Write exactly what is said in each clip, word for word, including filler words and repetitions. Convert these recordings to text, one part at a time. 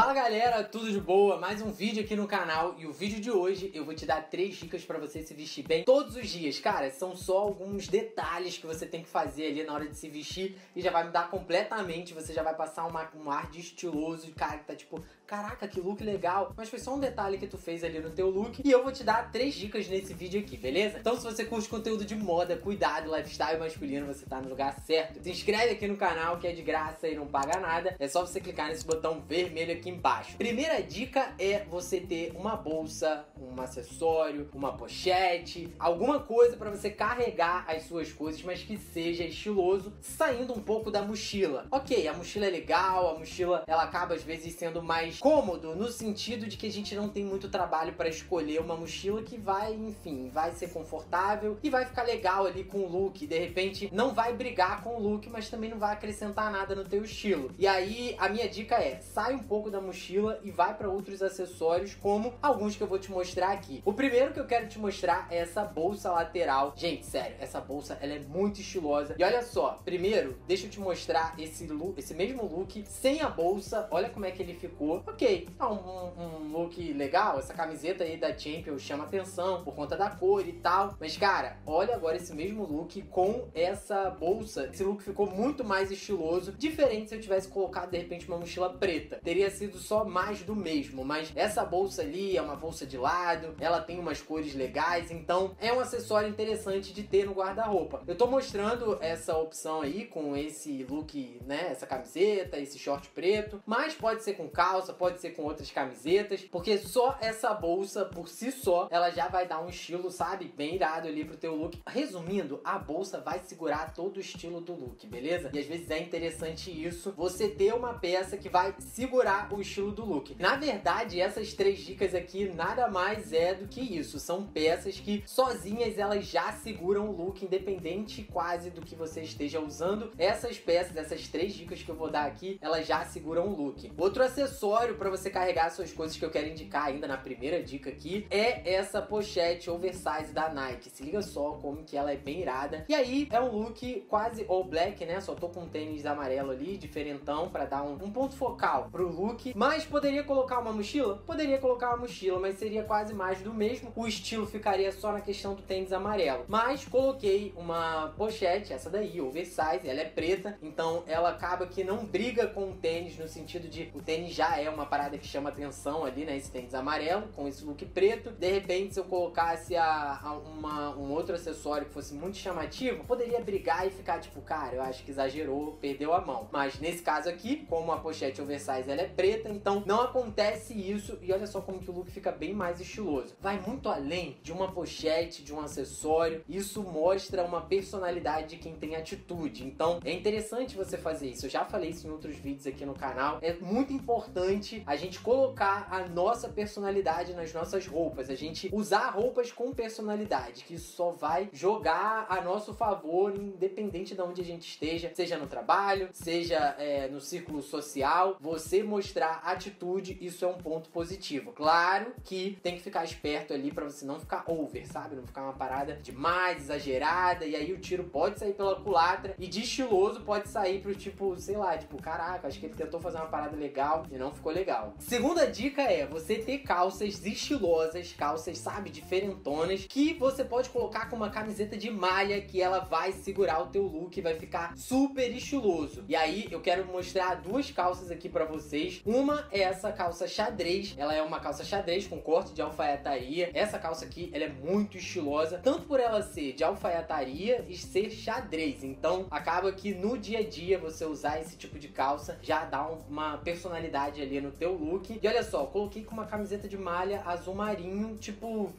Fala galera, tudo de boa? Mais um vídeo aqui no canal e o vídeo de hoje eu vou te dar três dicas pra você se vestir bem todos os dias. Cara, são só alguns detalhes que você tem que fazer ali na hora de se vestir e já vai mudar completamente, você já vai passar uma, um ar de estiloso, cara, que tá tipo, caraca, que look legal, mas foi só um detalhe que tu fez ali no teu look e eu vou te dar três dicas nesse vídeo aqui, beleza? Então se você curte conteúdo de moda, cuidado, lifestyle masculino, você tá no lugar certo. Se inscreve aqui no canal que é de graça e não paga nada, é só você clicar nesse botão vermelho aqui aqui embaixo. Primeira dica é você ter uma bolsa, um acessório, uma pochete, alguma coisa para você carregar as suas coisas, mas que seja estiloso, saindo um pouco da mochila. Ok, a mochila é legal, a mochila ela acaba às vezes sendo mais cômodo no sentido de que a gente não tem muito trabalho para escolher uma mochila que vai, enfim, vai ser confortável e vai ficar legal ali com o look. De repente não vai brigar com o look, mas também não vai acrescentar nada no teu estilo. E aí a minha dica é, sai um pouco da mochila e vai para outros acessórios, como alguns que eu vou te mostrar aqui. O primeiro que eu quero te mostrar é essa bolsa lateral. Gente, sério, essa bolsa ela é muito estilosa. E olha só, primeiro, deixa eu te mostrar esse look, esse mesmo look sem a bolsa. Olha como é que ele ficou. Ok, tá um, um look legal. Essa camiseta aí da Champion chama atenção por conta da cor e tal. Mas cara, olha agora esse mesmo look com essa bolsa. Esse look ficou muito mais estiloso. Diferente se eu tivesse colocado de repente uma mochila preta. Teria sido só mais do mesmo, mas essa bolsa ali é uma bolsa de lado, ela tem umas cores legais, então é um acessório interessante de ter no guarda-roupa. Eu tô mostrando essa opção aí com esse look, né, essa camiseta, esse short preto, mas pode ser com calça, pode ser com outras camisetas, porque só essa bolsa por si só, ela já vai dar um estilo, sabe, bem irado ali pro teu look. Resumindo, a bolsa vai segurar todo o estilo do look, beleza? E às vezes é interessante isso, você ter uma peça que vai segurar o estilo do look. Na verdade, essas três dicas aqui nada mais é do que isso. São peças que sozinhas elas já seguram o look, independente quase do que você esteja usando. Essas peças, essas três dicas que eu vou dar aqui, elas já seguram o look. Outro acessório para você carregar suas coisas que eu quero indicar ainda na primeira dica aqui é essa pochete oversize da Nike. Se liga só como que ela é bem irada. E aí é um look quase all black, né? Só tô com um tênis amarelo ali, diferentão, para dar um, um ponto focal pro look. Mas poderia colocar uma mochila? Poderia colocar uma mochila, mas seria quase mais do mesmo. O estilo ficaria só na questão do tênis amarelo. Mas coloquei uma pochete, essa daí, oversize, ela é preta, então ela acaba que não briga com o tênis, no sentido de o tênis já é uma parada que chama atenção ali, né? Esse tênis amarelo, com esse look preto. De repente, se eu colocasse a, a uma, um outro acessório que fosse muito chamativo, poderia brigar e ficar tipo, cara, eu acho que exagerou, perdeu a mão. Mas nesse caso aqui, como a pochete oversize, ela é preta, então não acontece isso e olha só como que o look fica bem mais estiloso. Vai muito além de uma pochete, de um acessório, isso mostra uma personalidade de quem tem atitude, então é interessante você fazer isso. Eu já falei isso em outros vídeos aqui no canal, é muito importante a gente colocar a nossa personalidade nas nossas roupas, a gente usar roupas com personalidade, que isso só vai jogar a nosso favor independente de onde a gente esteja, seja no trabalho, seja é, no círculo social, você mostrar mostrar atitude, isso é um ponto positivo. Claro que tem que ficar esperto ali pra você não ficar over, sabe? Não ficar uma parada demais, exagerada, e aí o tiro pode sair pela culatra e de estiloso pode sair pro tipo, sei lá, tipo, caraca, acho que ele tentou fazer uma parada legal e não ficou legal. Segunda dica é você ter calças estilosas, calças, sabe, diferentonas, que você pode colocar com uma camiseta de malha que ela vai segurar o teu look, vai ficar super estiloso. E aí eu quero mostrar duas calças aqui pra vocês. Uma é essa calça xadrez, ela é uma calça xadrez com corte de alfaiataria. Essa calça aqui, ela é muito estilosa, tanto por ela ser de alfaiataria e ser xadrez. Então, acaba que no dia a dia você usar esse tipo de calça já dá uma personalidade ali no teu look. E olha só, coloquei com uma camiseta de malha azul marinho, tipo...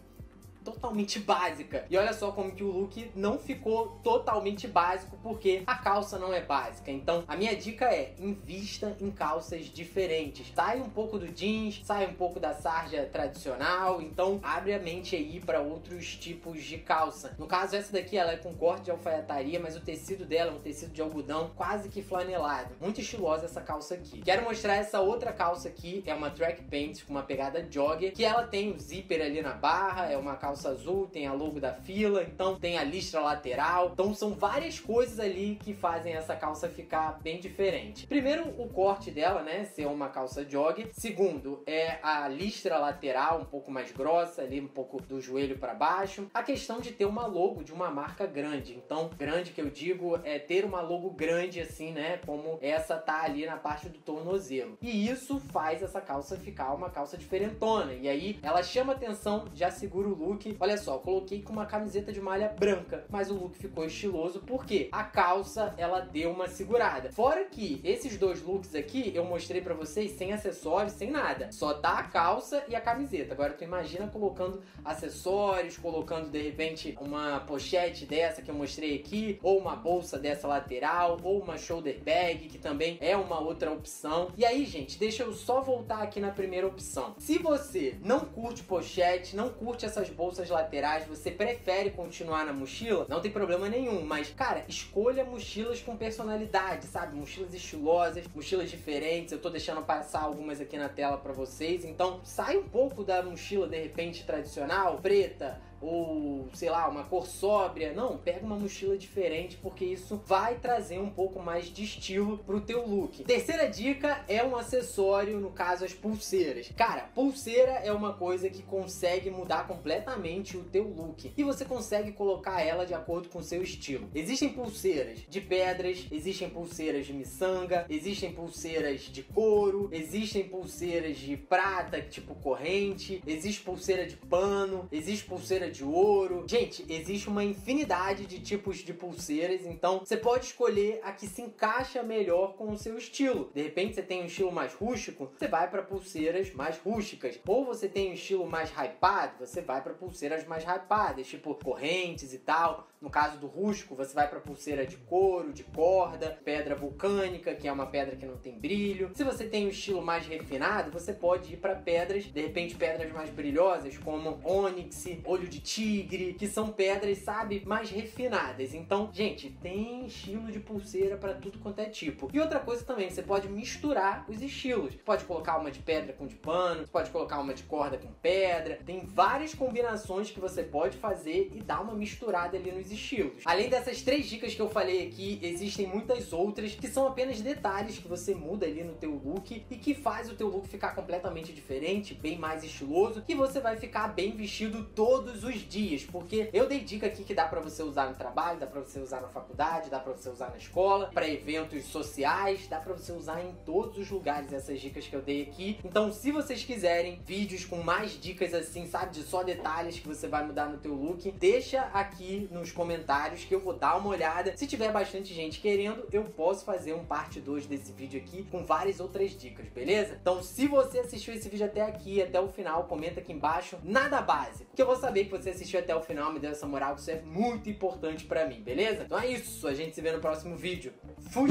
totalmente básica. E olha só como que o look não ficou totalmente básico, porque a calça não é básica. Então, a minha dica é, invista em calças diferentes. Sai um pouco do jeans, sai um pouco da sarja tradicional, então abre a mente aí para outros tipos de calça. No caso, essa daqui, ela é com corte de alfaiataria, mas o tecido dela é um tecido de algodão quase que flanelado. Muito estilosa essa calça aqui. Quero mostrar essa outra calça aqui, é uma track pants com uma pegada jogger, que ela tem um zíper ali na barra, é uma calça calça azul, tem a logo da Fila, então tem a listra lateral. Então são várias coisas ali que fazem essa calça ficar bem diferente. Primeiro, o corte dela, né, ser uma calça jog. Segundo, é a listra lateral um pouco mais grossa, ali um pouco do joelho para baixo. A questão de ter uma logo de uma marca grande. Então, grande que eu digo é ter uma logo grande assim, né, como essa tá ali na parte do tornozelo. E isso faz essa calça ficar uma calça diferentona. E aí ela chama atenção, já segura o look. Olha só, eu coloquei com uma camiseta de malha branca, mas o look ficou estiloso porque a calça ela deu uma segurada. Fora que esses dois looks aqui eu mostrei pra vocês sem acessórios, sem nada. Só tá a calça e a camiseta. Agora tu imagina colocando acessórios, colocando de repente uma pochete dessa que eu mostrei aqui, ou uma bolsa dessa lateral, ou uma shoulder bag, que também é uma outra opção. E aí, gente, deixa eu só voltar aqui na primeira opção. Se você não curte pochete, não curte essas bolsas laterais, você prefere continuar na mochila, não tem problema nenhum, mas, cara, escolha mochilas com personalidade, sabe? Mochilas estilosas, mochilas diferentes. Eu tô deixando passar algumas aqui na tela pra vocês, então sai um pouco da mochila, de repente, tradicional, preta, ou, sei lá, uma cor sóbria. Não, pega uma mochila diferente, porque isso vai trazer um pouco mais de estilo pro teu look. Terceira dica é um acessório, no caso as pulseiras. Cara, pulseira é uma coisa que consegue mudar completamente o teu look, e você consegue colocar ela de acordo com o seu estilo. Existem pulseiras de pedras, existem pulseiras de miçanga, existem pulseiras de couro, existem pulseiras de prata, tipo corrente, existe pulseira de pano, existe pulseira de ouro. Gente, existe uma infinidade de tipos de pulseiras, então você pode escolher a que se encaixa melhor com o seu estilo. De repente você tem um estilo mais rústico, você vai para pulseiras mais rústicas. Ou você tem um estilo mais hypado, você vai para pulseiras mais hypadas, tipo correntes e tal. No caso do rústico, você vai para pulseira de couro, de corda, pedra vulcânica, que é uma pedra que não tem brilho. Se você tem um estilo mais refinado, você pode ir para pedras, de repente pedras mais brilhosas, como ônix, olho de tigre, que são pedras, sabe, mais refinadas. Então, gente, tem estilo de pulseira para tudo quanto é tipo. E outra coisa também, você pode misturar os estilos. Você pode colocar uma de pedra com de pano, você pode colocar uma de corda com pedra. Tem várias combinações que você pode fazer e dar uma misturada ali nos estilos. Além dessas três dicas que eu falei aqui, existem muitas outras que são apenas detalhes que você muda ali no teu look e que faz o teu look ficar completamente diferente, bem mais estiloso, e você vai ficar bem vestido todo os dias, porque eu dei dica aqui que dá pra você usar no trabalho, dá pra você usar na faculdade, dá pra você usar na escola, pra eventos sociais, dá pra você usar em todos os lugares essas dicas que eu dei aqui. Então, se vocês quiserem vídeos com mais dicas assim, sabe, de só detalhes que você vai mudar no teu look, deixa aqui nos comentários que eu vou dar uma olhada. Se tiver bastante gente querendo, eu posso fazer um parte dois desse vídeo aqui com várias outras dicas, beleza? Então, se você assistiu esse vídeo até aqui, até o final, comenta aqui embaixo, nada básico, que eu vou saber que você assistiu até o final, me deu essa moral, que isso é muito importante pra mim, beleza? Então é isso, a gente se vê no próximo vídeo. Fui!